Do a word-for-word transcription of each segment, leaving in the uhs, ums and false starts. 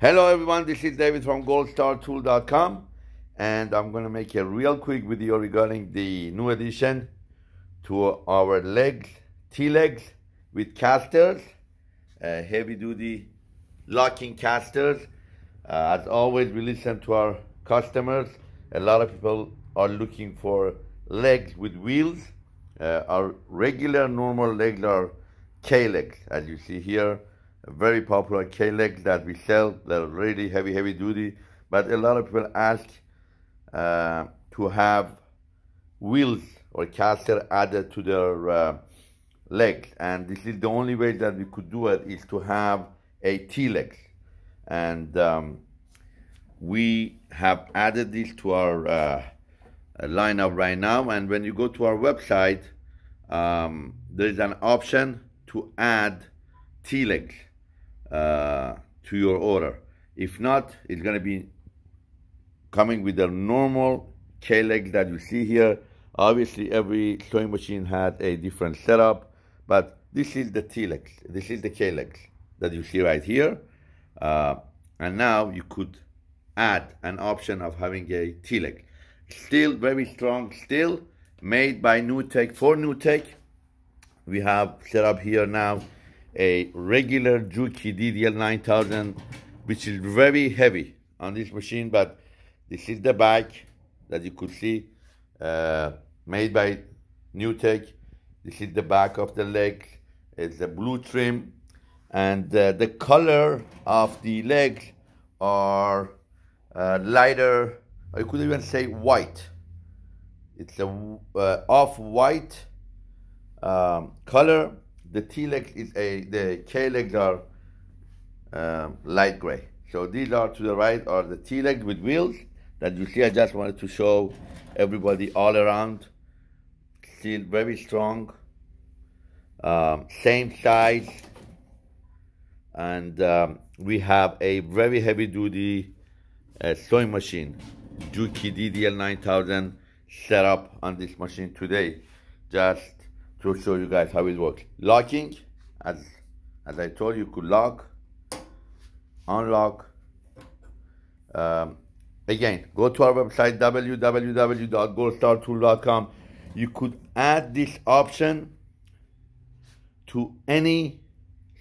Hello everyone, this is David from gold star tool dot com, and I'm going to make a real quick video regarding the new addition to our legs, T-legs with casters, uh, heavy duty locking casters. Uh, as always, we listen to our customers. A lot of people are looking for legs with wheels. Uh, our regular normal legs are K-legs, as you see here. Very popular K-legs that we sell. They're really heavy, heavy duty. But a lot of people ask uh, to have wheels or caster added to their uh, legs. And this is the only way that we could do it, is to have a T-legs. And um, we have added this to our uh, lineup right now. And when you go to our website, um, there's an option to add T-legs Uh, to your order. If not, it's going to be coming with the normal K-legs that you see here. Obviously, every sewing machine had a different setup, but this is the T-legs. This is the K-legs that you see right here. Uh, and now you could add an option of having a T-leg. Still very strong, still made by Newtech, for Newtech. We have set up here now a regular Juki D D L nine thousand, which is very heavy on this machine, but this is the back that you could see, uh, made by Newtech. This is the back of the legs. It's a blue trim, and uh, the color of the legs are uh, lighter. I could even say white. It's a uh, off-white um, color. The T-legs is a, the K-legs are um, light gray. So these are, to the right, are the T-legs with wheels that you see. I just wanted to show everybody all around. Still very strong. Um, same size. And um, we have a very heavy duty uh, sewing machine, Juki D D L nine thousand, set up on this machine today. Just to show you guys how it works. Locking, as as I told you, you could lock, unlock. Um, again, go to our website, w w w dot gold star tool dot com. You could add this option to any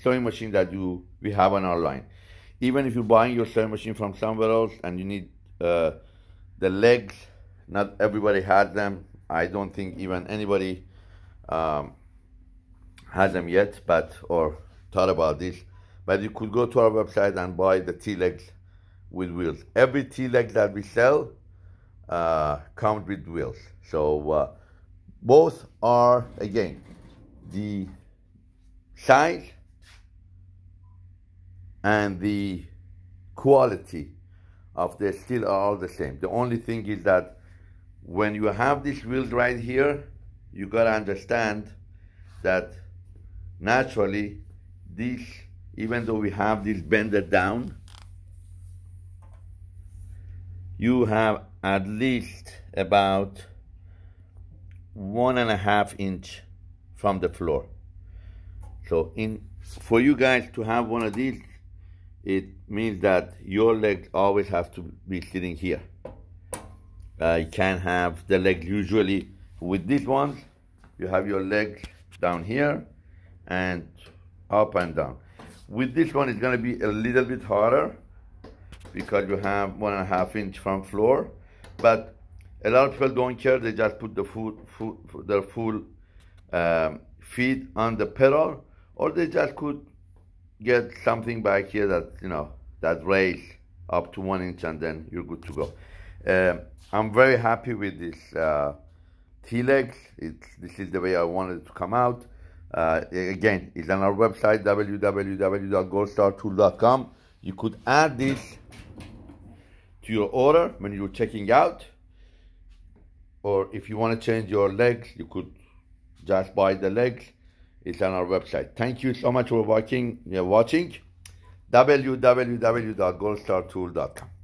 sewing machine that you we have on our line. Even if you're buying your sewing machine from somewhere else and you need uh, the legs, not everybody has them. I don't think even anybody Um, has them yet, but or thought about this, but you could go to our website and buy the T-legs with wheels. Every T-leg that we sell uh, comes with wheels. So uh, both are, again, the size and the quality of the steel are all the same. The only thing is that when you have these wheels right here, you gotta understand that naturally, this, even though we have this bender down, you have at least about one and a half inch from the floor. So in for you guys to have one of these, it means that your legs always have to be sitting here. Uh, you can't have the leg usually. With these ones, you have your legs down here and up and down. With this one, it's going to be a little bit harder because you have one and a half inch from floor. But a lot of people don't care. They just put the full, full, their full um, feet on the pedal, or they just could get something back here that, you know, that raise up to one inch, and then you're good to go. Uh, I'm very happy with this. Uh, T-legs, this is the way I wanted it to come out. Uh, again, it's on our website, w w w dot gold star tool dot com. You could add this to your order when you're checking out. Or if you want to change your legs, you could just buy the legs. It's on our website. Thank you so much for watching. Yeah, watching w w w dot gold star tool dot com.